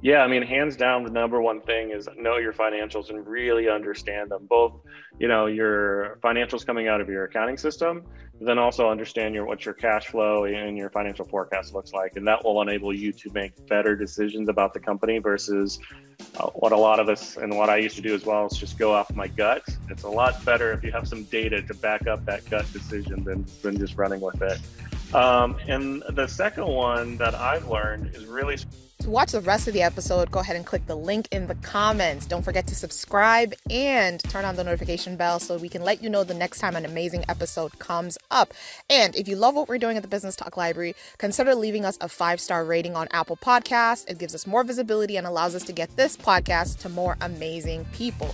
Yeah, I mean, hands down, the number one thing is know your financials and really understand them. Both, you know, your financials coming out of your accounting system, then also understand what your cash flow and your financial forecast looks like. And that will enable you to make better decisions about the company versus what a lot of us and what I used to do as well is just go off my gut. It's a lot better if you have some data to back up that gut decision than just running with it. And the second one that I've learned is really... To watch the rest of the episode, go ahead and click the link in the comments. Don't forget to subscribe and turn on the notification bell so we can let you know the next time an amazing episode comes up. And if you love what we're doing at the Business Talk Library, consider leaving us a 5-star rating on Apple Podcasts. It gives us more visibility and allows us to get this podcast to more amazing people.